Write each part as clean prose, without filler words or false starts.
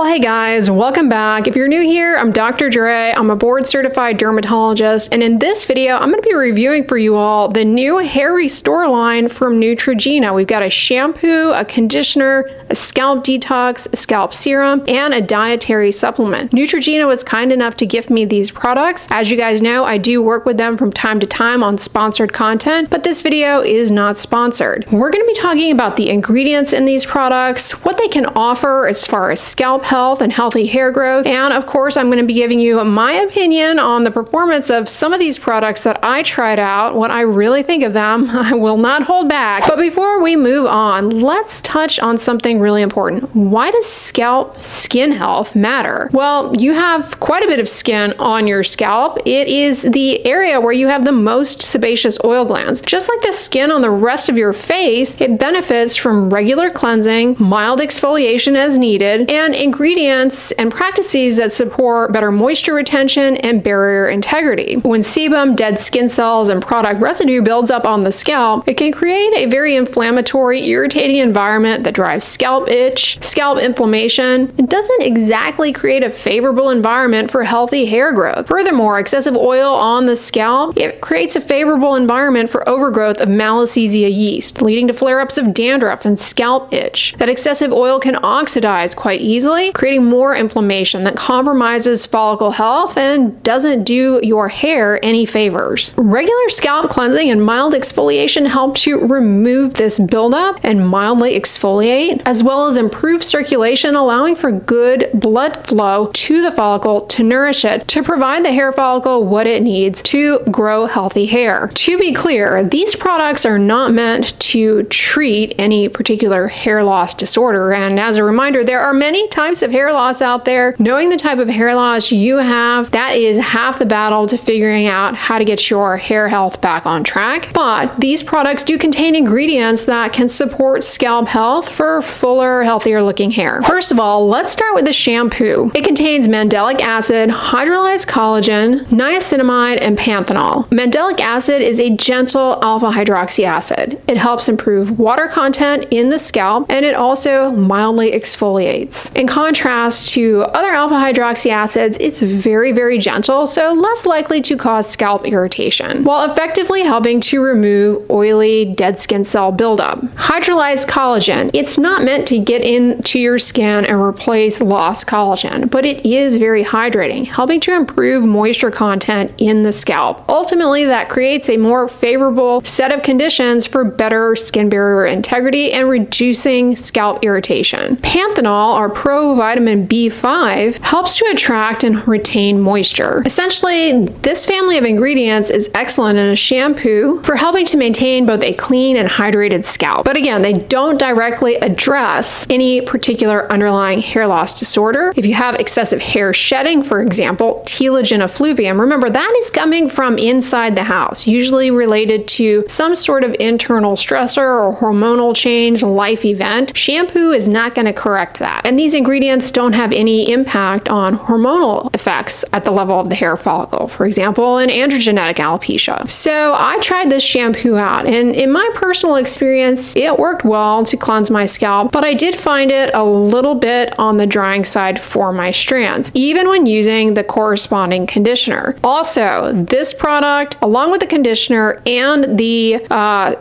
Well, hey guys, welcome back. If you're new here, I'm Dr. Dray. I'm a board-certified dermatologist, and in this video, I'm going to be reviewing for you all the new Hair Restore line from Neutrogena. We've got a shampoo, a conditioner, a scalp detox, a scalp serum, and a dietary supplement. Neutrogena was kind enough to gift me these products. As you guys know, I do work with them from time to time on sponsored content, but this video is not sponsored. We're going to be talking about the ingredients in these products, what they can offer as far as scalp health and healthy hair growth, and of course I'm going to be giving you my opinion on the performance of some of these products that I tried out, what I really think of them. I will not hold back. But before we move on, let's touch on something really important. Why does scalp skin health matter? Well, you have quite a bit of skin on your scalp. It is the area where you have the most sebaceous oil glands. Just like the skin on the rest of your face, it benefits from regular cleansing, mild exfoliation as needed, and ingredients and practices that support better moisture retention and barrier integrity. When sebum, dead skin cells, and product residue builds up on the scalp, it can create a very inflammatory, irritating environment that drives scalp itch, scalp inflammation, and doesn't exactly create a favorable environment for healthy hair growth. Furthermore, excessive oil on the scalp, it creates a favorable environment for overgrowth of Malassezia yeast, leading to flare-ups of dandruff and scalp itch. That excessive oil can oxidize quite easily, creating more inflammation that compromises follicle health and doesn't do your hair any favors. Regular scalp cleansing and mild exfoliation help to remove this buildup and mildly exfoliate, as well as improve circulation, allowing for good blood flow to the follicle to nourish it, to provide the hair follicle what it needs to grow healthy hair. To be clear, these products are not meant to treat any particular hair loss disorder, and as a reminder, there are many types of hair loss out there. Knowing the type of hair loss you have, that is half the battle to figuring out how to get your hair health back on track. But these products do contain ingredients that can support scalp health for fuller, healthier looking hair. First of all, let's start with the shampoo. It contains mandelic acid, hydrolyzed collagen, niacinamide, and panthenol. Mandelic acid is a gentle alpha hydroxy acid. It helps improve water content in the scalp, and it also mildly exfoliates. In contrast to other alpha hydroxy acids, it's very, very gentle, so less likely to cause scalp irritation, while effectively helping to remove oily, dead skin cell buildup. Hydrolyzed collagen. It's not meant to get into your skin and replace lost collagen, but it is very hydrating, helping to improve moisture content in the scalp. Ultimately, that creates a more favorable set of conditions for better skin barrier integrity and reducing scalp irritation. Panthenol, or Pro-vitamin B5, helps to attract and retain moisture. Essentially, this family of ingredients is excellent in a shampoo for helping to maintain both a clean and hydrated scalp. But again, they don't directly address any particular underlying hair loss disorder. If you have excessive hair shedding, for example, telogen effluvium, remember that is coming from inside the house, usually related to some sort of internal stressor or hormonal change, life event. Shampoo is not going to correct that. And these ingredients don't have any impact on hormonal effects at the level of the hair follicle, for example, in androgenetic alopecia. So I tried this shampoo out, and in my personal experience, it worked well to cleanse my scalp, but I did find it a little bit on the drying side for my strands, even when using the corresponding conditioner. Also, this product, along with the conditioner and the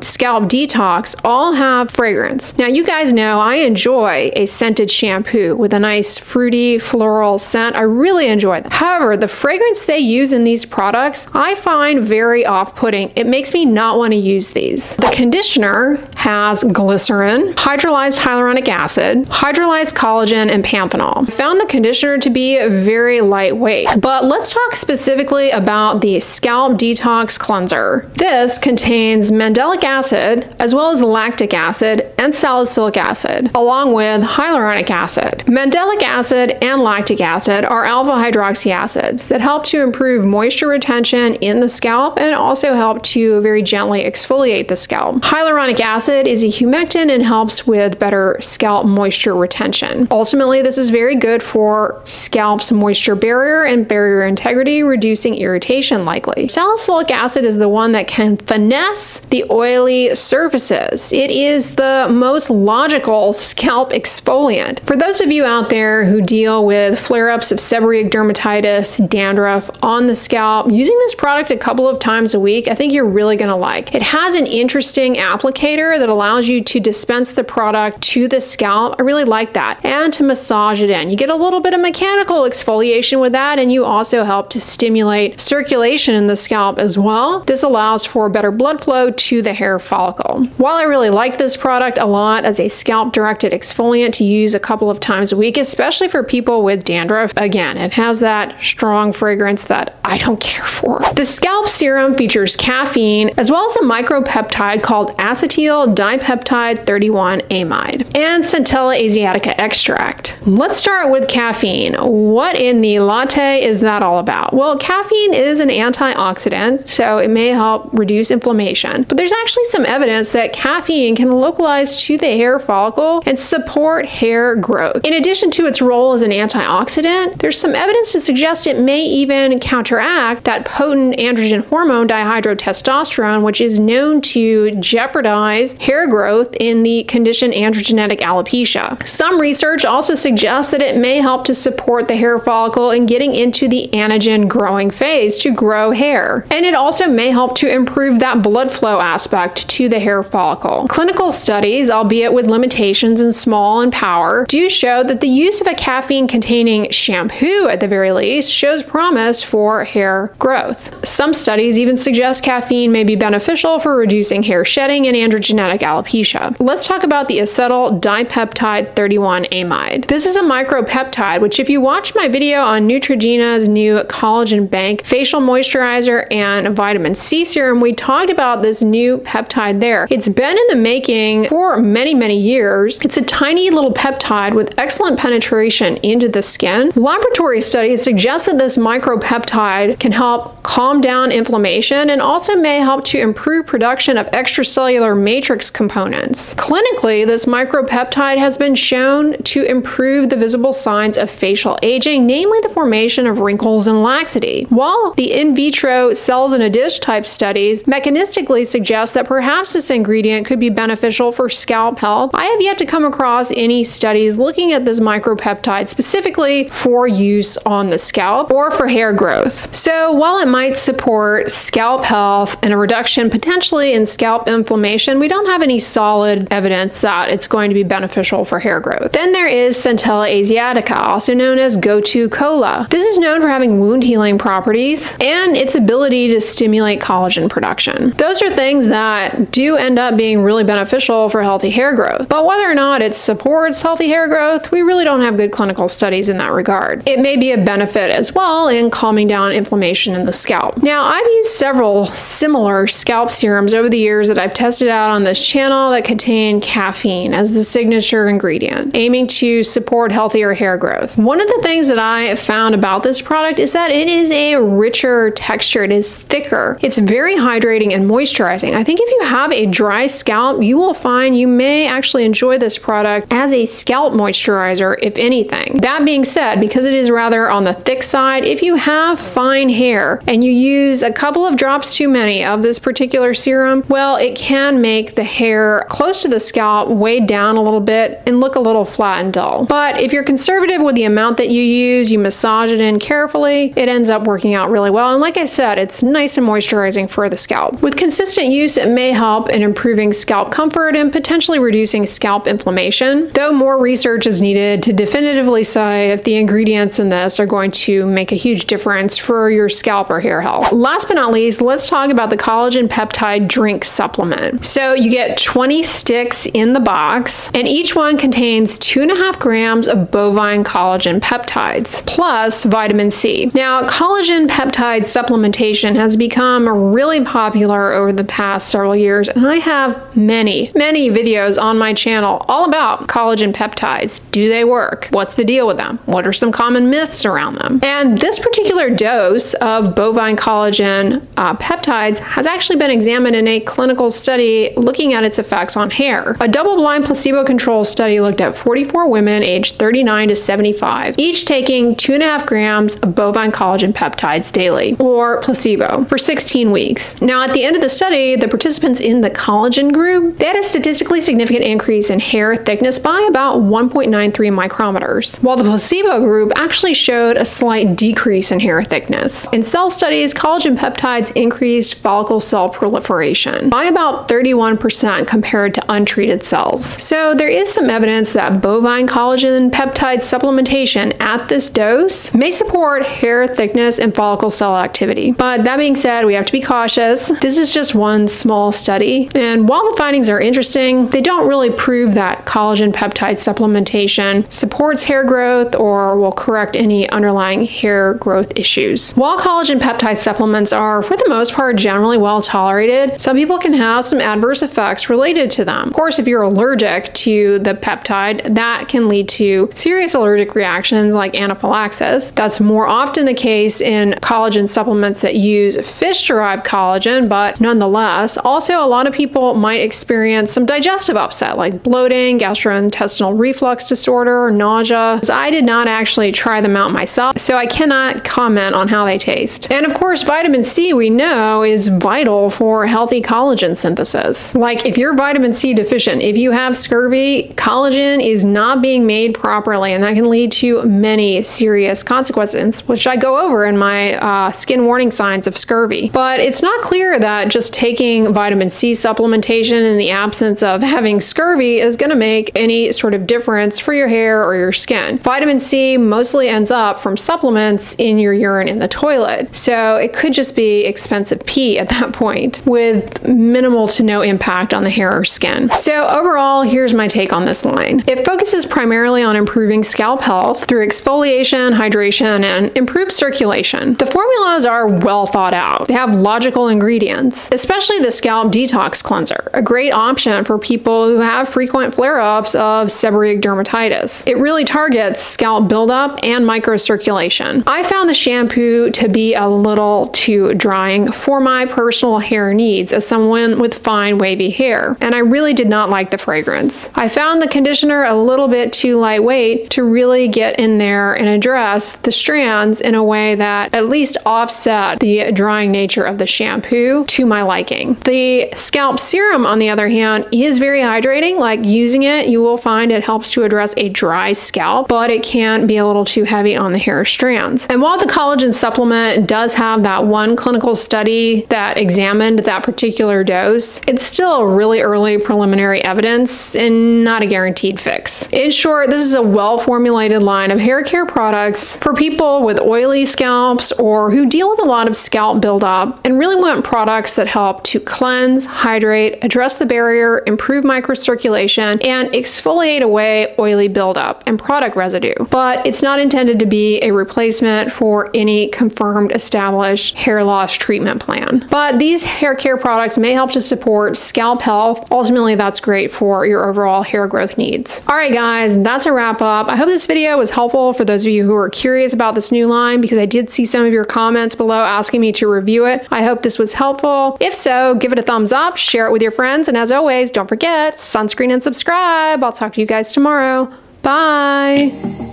scalp detox, all have fragrance. Now, you guys know I enjoy a scented shampoo with a nice fruity floral scent. I really enjoy that. However, the fragrance they use in these products, I find very off-putting. It makes me not want to use these. The conditioner has glycerin, hydrolyzed hyaluronic acid, hydrolyzed collagen, and panthenol. I found the conditioner to be very lightweight, but let's talk specifically about the scalp detox cleanser. This contains mandelic acid, as well as lactic acid and salicylic acid, along with hyaluronic acid. Mandelic acid and lactic acid are alpha hydroxy acids that help to improve moisture retention in the scalp and also help to very gently exfoliate the scalp. Hyaluronic acid is a humectant and helps with better scalp moisture retention. Ultimately, this is very good for scalp's moisture barrier and barrier integrity, reducing irritation likely. Salicylic acid is the one that can finesse the oily surfaces. It is the most logical scalp exfoliant. For those of you you out there who deal with flare-ups of seborrheic dermatitis, dandruff on the scalp, using this product a couple of times a week, I think you're really gonna like. It has an interesting applicator that allows you to dispense the product to the scalp. I really like that. And to massage it in. You get a little bit of mechanical exfoliation with that, and you also help to stimulate circulation in the scalp as well. This allows for better blood flow to the hair follicle. While I really like this product a lot as a scalp-directed exfoliant to use a couple of times a week, especially for people with dandruff, again, it has that strong fragrance that I don't care for. The scalp serum features caffeine as well as a micropeptide called Acetyl Dipeptide-31 Amide and Centella Asiatica extract. Let's start with caffeine. What in the latte is that all about? Well, caffeine is an antioxidant, so it may help reduce inflammation, but there's actually some evidence that caffeine can localize to the hair follicle and support hair growth. In addition to its role as an antioxidant, there's some evidence to suggest it may even counteract that potent androgen hormone dihydrotestosterone, which is known to jeopardize hair growth in the condition androgenetic alopecia. Some research also suggests that it may help to support the hair follicle in getting into the anagen growing phase to grow hair. And it also may help to improve that blood flow aspect to the hair follicle. Clinical studies, albeit with limitations in small and power, do show that the use of a caffeine-containing shampoo, at the very least, shows promise for hair growth. Some studies even suggest caffeine may be beneficial for reducing hair shedding and androgenetic alopecia. Let's talk about the acetyl dipeptide-31 amide. This is a micropeptide, which if you watch my video on Neutrogena's new collagen bank facial moisturizer and vitamin C serum, we talked about this new peptide there. It's been in the making for many, many years. It's a tiny little peptide with excellent penetration into the skin. Laboratory studies suggest that this micropeptide can help calm down inflammation and also may help to improve production of extracellular matrix components. Clinically, this micropeptide has been shown to improve the visible signs of facial aging, namely the formation of wrinkles and laxity. While the in vitro cells in a dish type studies mechanistically suggest that perhaps this ingredient could be beneficial for scalp health, I have yet to come across any studies looking at this micropeptide specifically for use on the scalp or for hair growth. So while it might support scalp health and a reduction potentially in scalp inflammation, we don't have any solid evidence that it's going to be beneficial for hair growth. Then there is Centella Asiatica, also known as gotu kola. This is known for having wound healing properties and its ability to stimulate collagen production. Those are things that do end up being really beneficial for healthy hair growth, but whether or not it supports healthy hair growth, we really don't have good clinical studies in that regard. It may be a benefit as well in calming down inflammation in the scalp. Now, I've used several similar scalp serums over the years that I've tested out on this channel that contain caffeine as the signature ingredient, aiming to support healthier hair growth. One of the things that I found about this product is that it is a richer texture. It is thicker. It's very hydrating and moisturizing. I think if you have a dry scalp, you will find you may actually enjoy this product as a scalp moisturizer, if anything. That being said, because it is rather on the thick side, if you have fine hair and you use a couple of drops too many of this particular serum, well, it can make the hair close to the scalp weigh down a little bit and look a little flat and dull. But if you're conservative with the amount that you use, you massage it in carefully, it ends up working out really well. And like I said, it's nice and moisturizing for the scalp. With consistent use, it may help in improving scalp comfort and potentially reducing scalp inflammation, though more research is needed to definitively say if the ingredients in this are going to make a huge difference for your scalp or hair health. Last but not least, let's talk about the collagen peptide drink supplement. So you get 20 sticks in the box, and each one contains 2.5 grams of bovine collagen peptides, plus vitamin C. Now, collagen peptide supplementation has become really popular over the past several years, and I have many videos on my channel all about collagen peptides. Do they work? What's the deal with them? What are some common myths around them? And this particular dose dose of bovine collagen peptides has actually been examined in a clinical study looking at its effects on hair. A double-blind placebo-controlled study looked at 44 women aged 39 to 75, each taking 2.5 grams of bovine collagen peptides daily, or placebo, for 16 weeks. Now, at the end of the study, the participants in the collagen group, they had a statistically significant increase in hair thickness by about 1.93 micrometers, while the placebo group actually showed a slight decrease in hair thickness. In cell studies, collagen peptides increased follicle cell proliferation by about 31% compared to untreated cells. So there is some evidence that bovine collagen peptide supplementation at this dose may support hair thickness and follicle cell activity. But that being said, we have to be cautious. This is just one small study, and while the findings are interesting, they don't really prove that collagen peptide supplementation supports hair growth or will correct any underlying hair growth issues. While collagen peptide supplements are, for the most part, generally well tolerated, some people can have some adverse effects related to them. Of course, if you're allergic to the peptide, that can lead to serious allergic reactions like anaphylaxis. That's more often the case in collagen supplements that use fish-derived collagen, but nonetheless, also a lot of people might experience some digestive upset like bloating, gastrointestinal reflux disorder, nausea. So I did not actually try them out myself, so I cannot comment on how they taste. And of course, vitamin C, we know, is vital for healthy collagen synthesis. Like, if you're vitamin C deficient, if you have scurvy, collagen is not being made properly, and that can lead to many serious consequences, which I go over in my skin warning signs of scurvy. But it's not clear that just taking vitamin C supplementation in the absence of having scurvy is going to make any sort of difference for your hair or your skin. Vitamin C mostly ends up from supplements in your urine in the toilet, so it could just be expensive pee at that point with minimal to no impact on the hair or skin. So overall, here's my take on this line. It focuses primarily on improving scalp health through exfoliation, hydration, and improved circulation. The formulas are well thought out. They have logical ingredients, especially the scalp detox cleanser, a great option for people who have frequent flare-ups of seborrheic dermatitis. It really targets scalp buildup and microcirculation. I found the shampoo to be a little too drying for my personal hair needs as someone with fine wavy hair, and I really did not like the fragrance. I found the conditioner a little bit too lightweight to really get in there and address the strands in a way that at least offset the drying nature of the shampoo to my liking. The scalp serum, on the other hand, is very hydrating. Like, using it, you will find it helps to address a dry scalp, but it can be a little too heavy on the hair strands. And while the collagen supplement does have that one clinical study that examined that particular dose, it's still really early preliminary evidence and not a guaranteed fix. In short, this is a well-formulated line of hair care products for people with oily scalps or who deal with a lot of scalp buildup and really want products that help to cleanse, hydrate, address the barrier, improve microcirculation, and exfoliate away oily buildup and product residue. But it's not intended to be a replacement for any confirmed established hair loss treatment plan. But these hair care products may help to support scalp health. Ultimately, that's great for your overall hair growth needs. All right, guys, that's a wrap up. I hope this video was helpful for those of you who are curious about this new line, because I did see some of your comments below asking me to review it. I hope this was helpful. If so, give it a thumbs up, share it with your friends, and as always, don't forget, sunscreen and subscribe. I'll talk to you guys tomorrow. Bye.